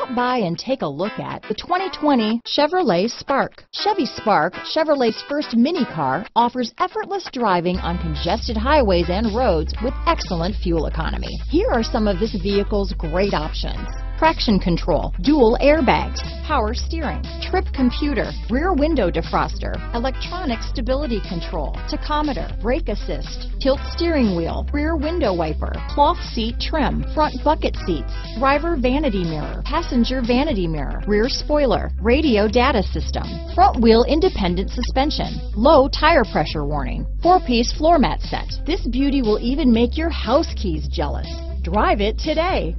Stop by and take a look at the 2020 Chevrolet Spark. Chevy Spark, Chevrolet's first mini car, offers effortless driving on congested highways and roads with excellent fuel economy. Here are some of this vehicle's great options: traction control, dual airbags, power steering, trip computer, rear window defroster, electronic stability control, tachometer, brake assist, tilt steering wheel, rear window wiper, cloth seat trim, front bucket seats, driver vanity mirror, passenger vanity mirror, rear spoiler, radio data system, front wheel independent suspension, low tire pressure warning, 4-piece floor mat set. This beauty will even make your house keys jealous. Drive it today.